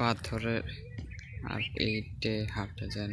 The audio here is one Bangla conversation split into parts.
পাথরের আর এইটে হাঁটে যান।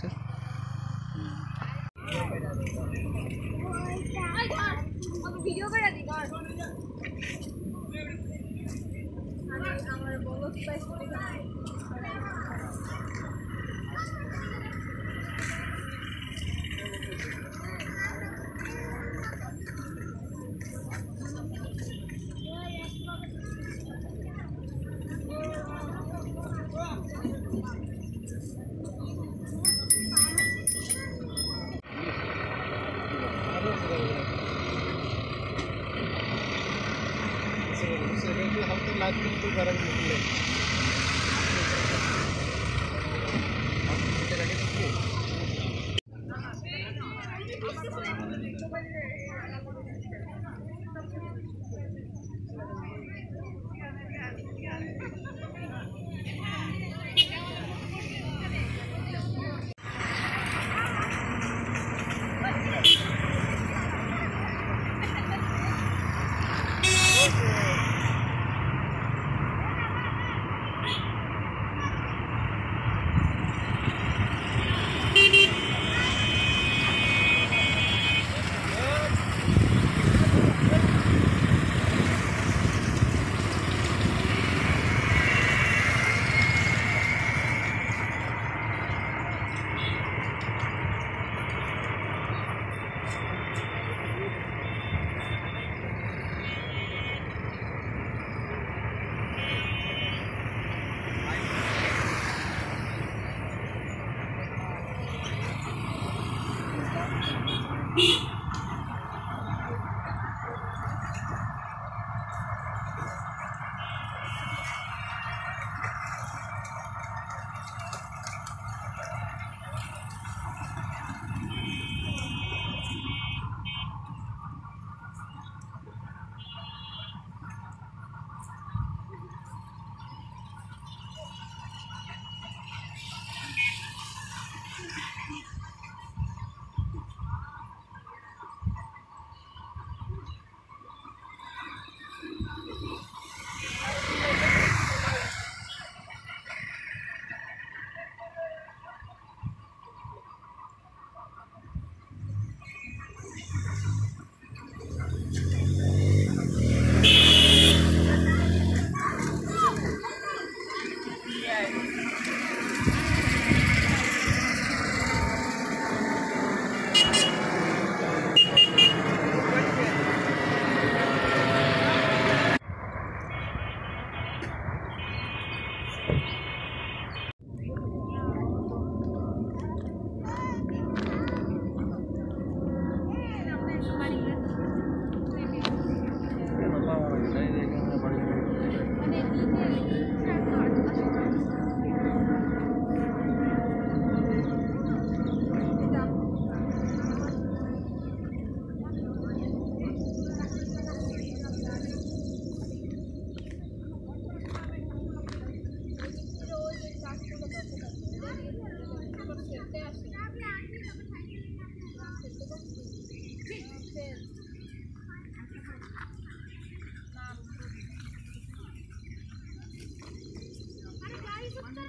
Sir? Video I'm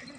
going to